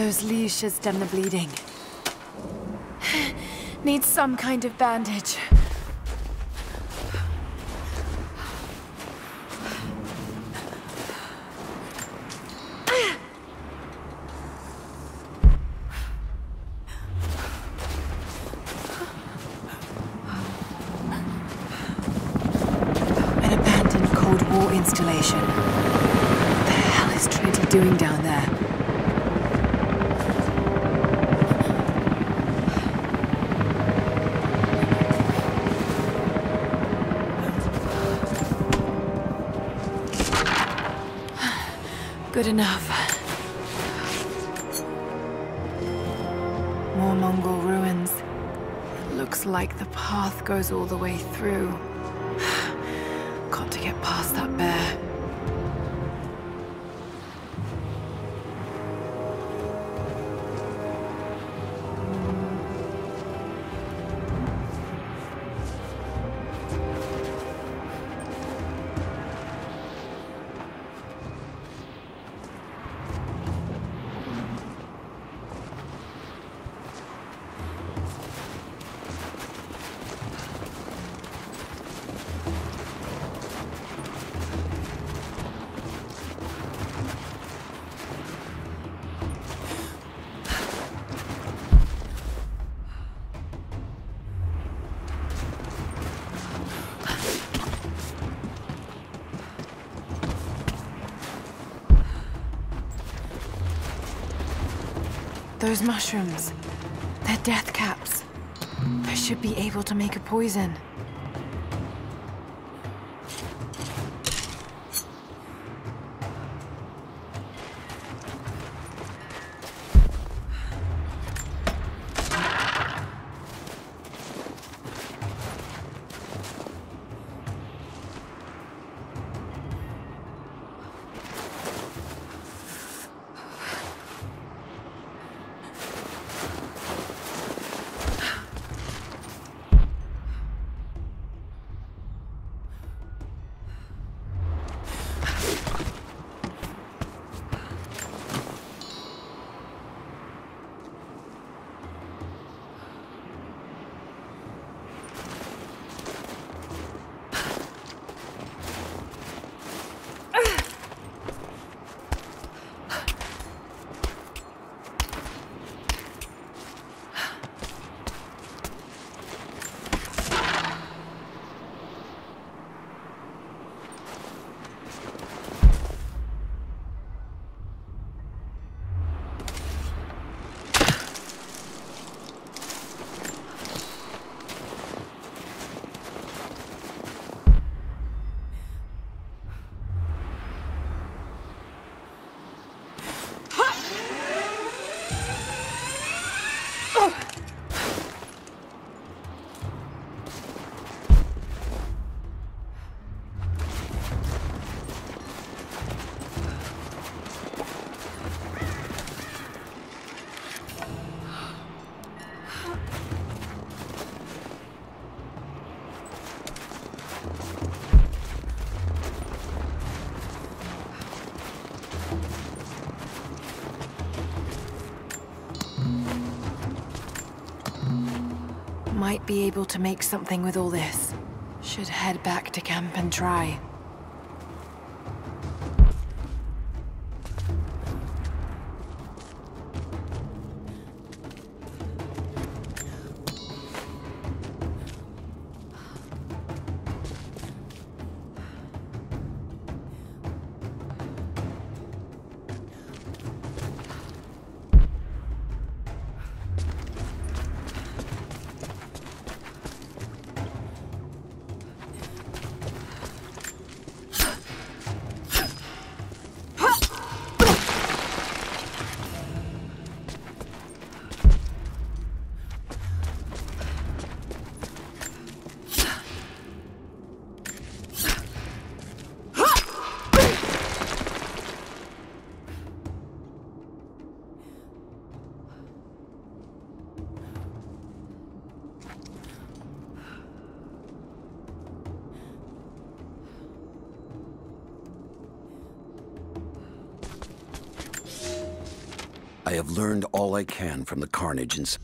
Those leaves should stem the bleeding. Need some kind of bandage. An abandoned Cold War installation. What the hell is Trinity doing down there? Good enough. More Mongol ruins. It looks like the path goes all the way through. Got to get past that bear. Those mushrooms, they're death caps. I should be able to make a poison. Might be able to make something with all this. Should head back to camp and try. I have learned all I can from the carnage and...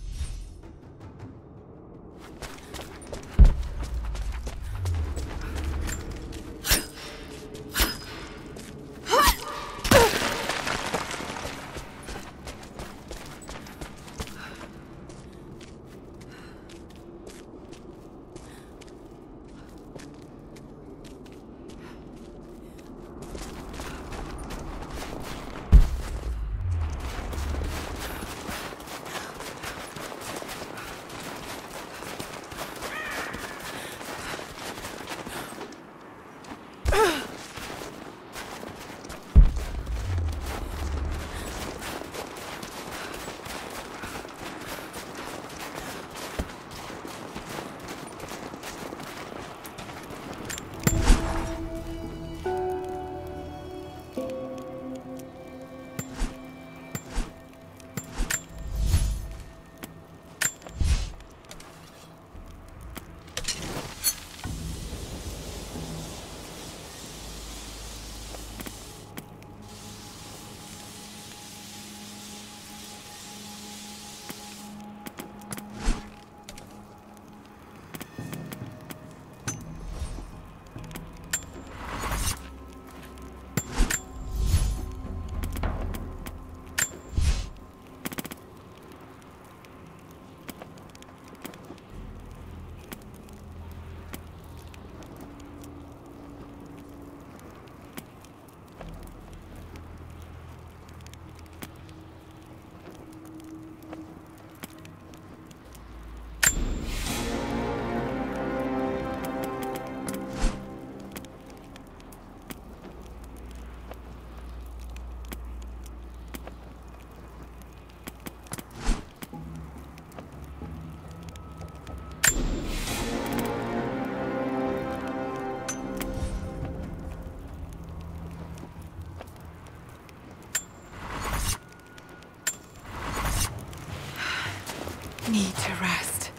Need to rest.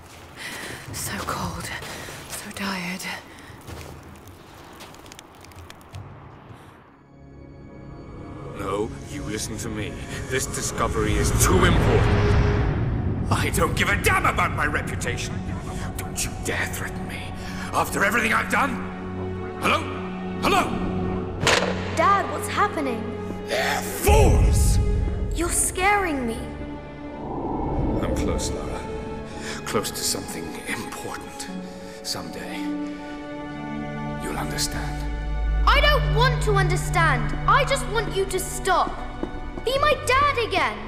So cold, so tired. No, you listen to me. This discovery is too important. I don't give a damn about my reputation. Don't you dare threaten me. After everything I've done? Hello? Hello? Dad, what's happening? They're fools! You're scaring me. I'm close, Lara. Close to something important. Someday, you'll understand. I don't want to understand. I just want you to stop. Be my dad again.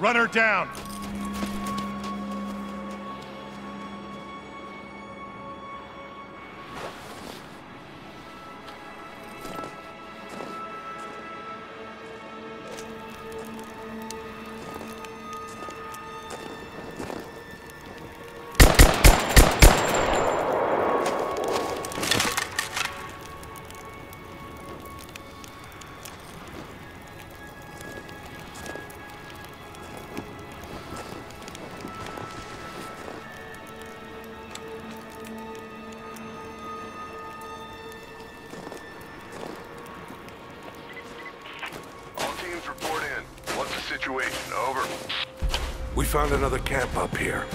Run her down! Over. We found another camp up here.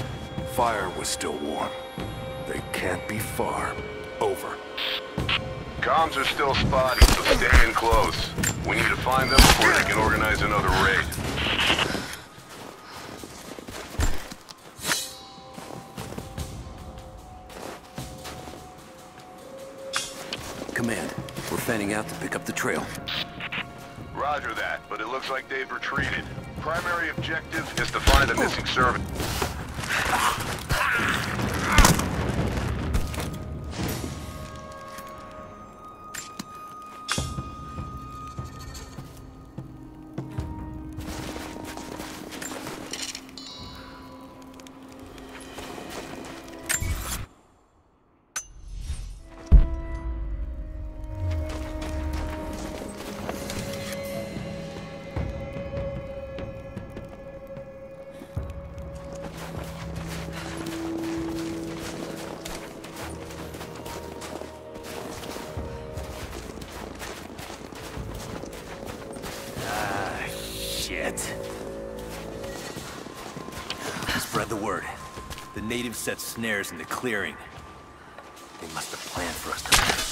Fire was still warm. They can't be far. Over. Comms are still spotty, so stay in close. We need to find them before they can organize another raid. Command, we're fanning out to pick up the trail. Roger that, but it looks like they've retreated. Primary objective is to find the missing servant. Shit. Spread the word. The natives set snares in the clearing. They must have planned for us to...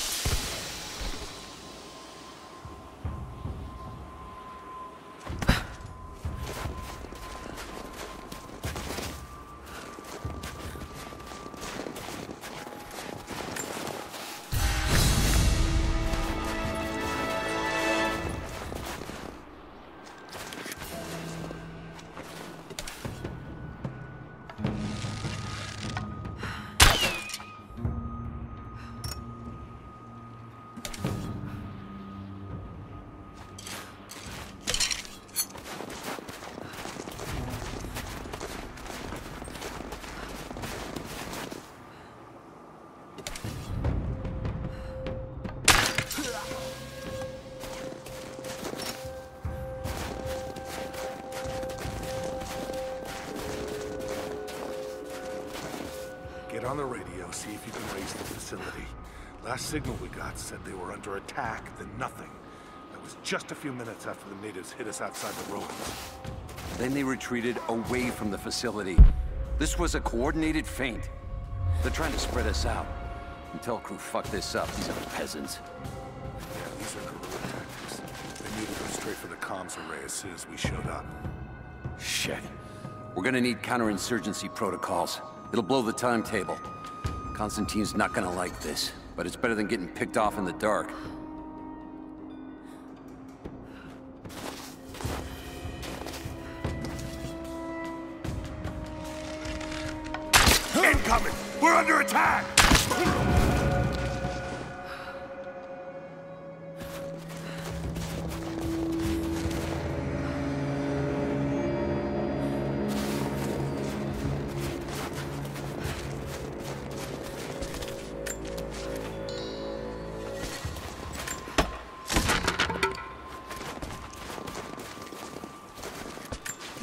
On the radio, see if you can raise the facility. Last signal we got said they were under attack, then nothing. That was just a few minutes after the natives hit us outside the ruins. Then they retreated away from the facility. This was a coordinated feint. They're trying to spread us out. Until crew fucked this up, these other peasants. Yeah, these are guerrilla tactics. They knew to go straight for the comms array as soon as we showed up. Shit. We're gonna need counterinsurgency protocols. It'll blow the timetable. Constantine's not gonna like this, but it's better than getting picked off in the dark. Incoming! We're under attack!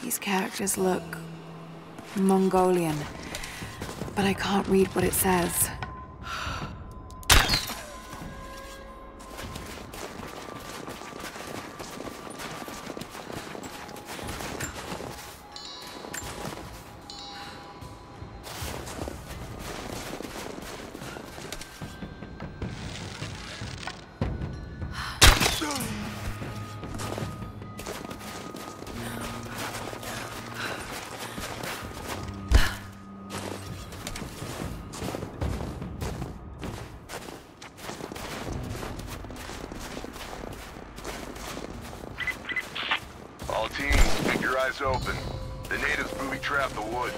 These characters look... Mongolian, but I can't read what it says. Eyes open. The natives booby trap the woods.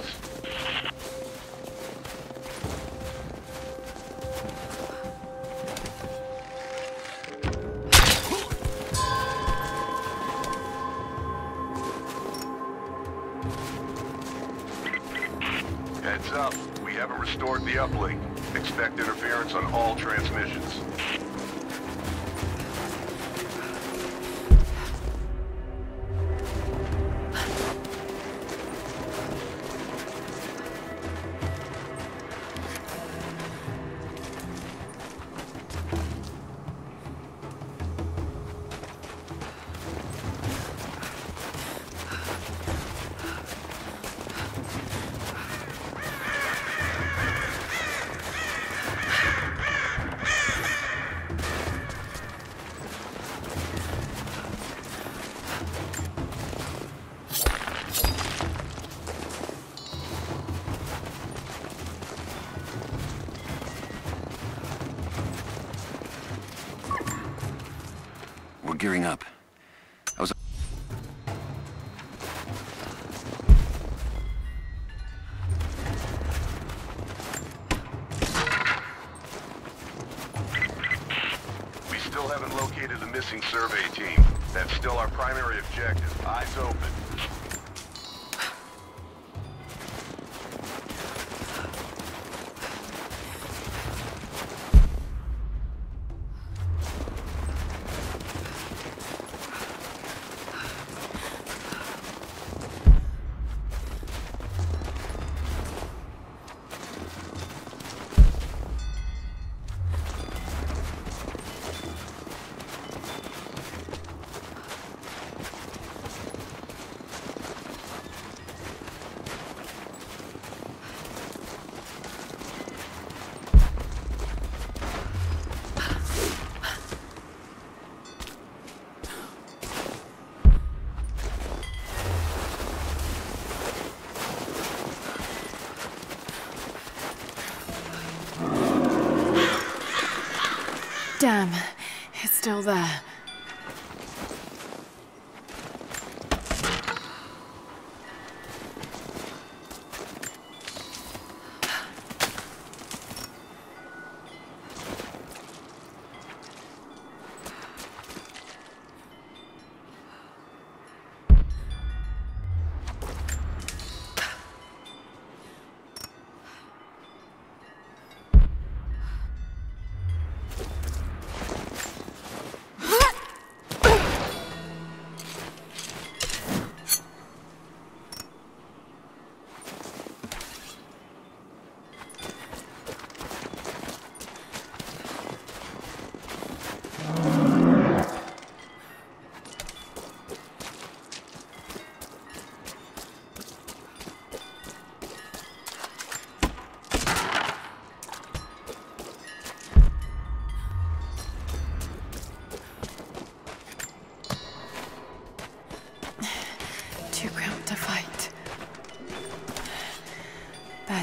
Heads up, we haven't restored the uplink. Expect interference on all transmissions. Gearing up. I was... We still haven't located the missing survey team. That's still our primary objective. Eyes open. Damn, it's still there.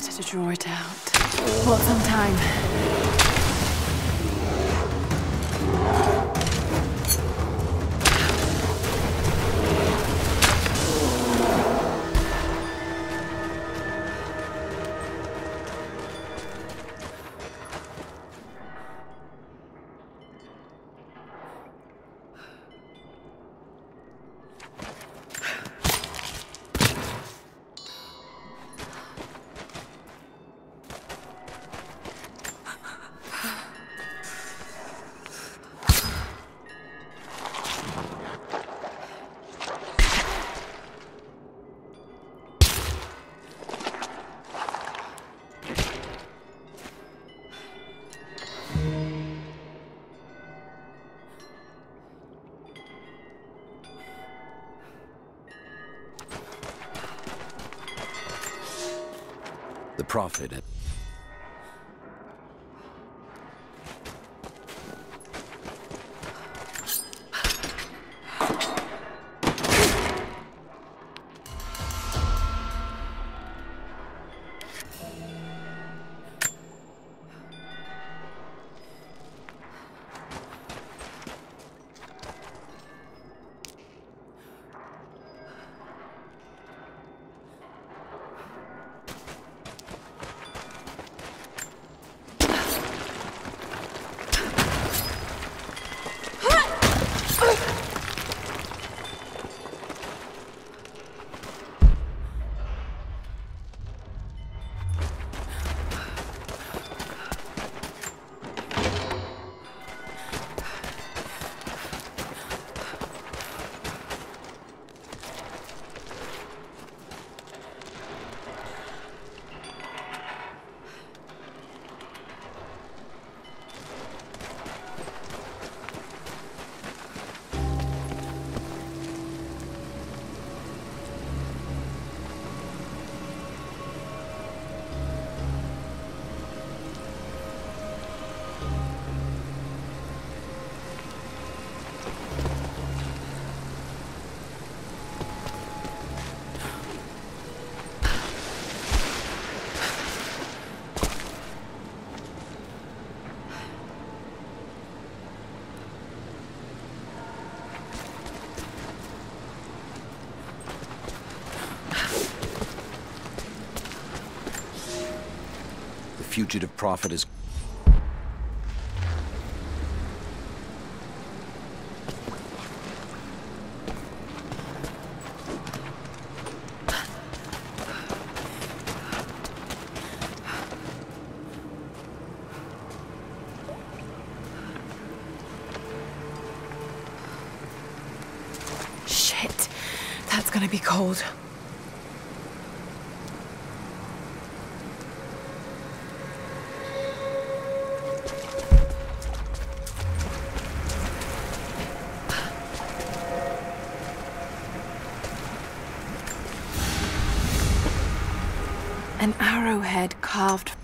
To draw it out for some time. Profit. Fugitive prophet is... Shit, that's gonna be cold. An arrowhead carved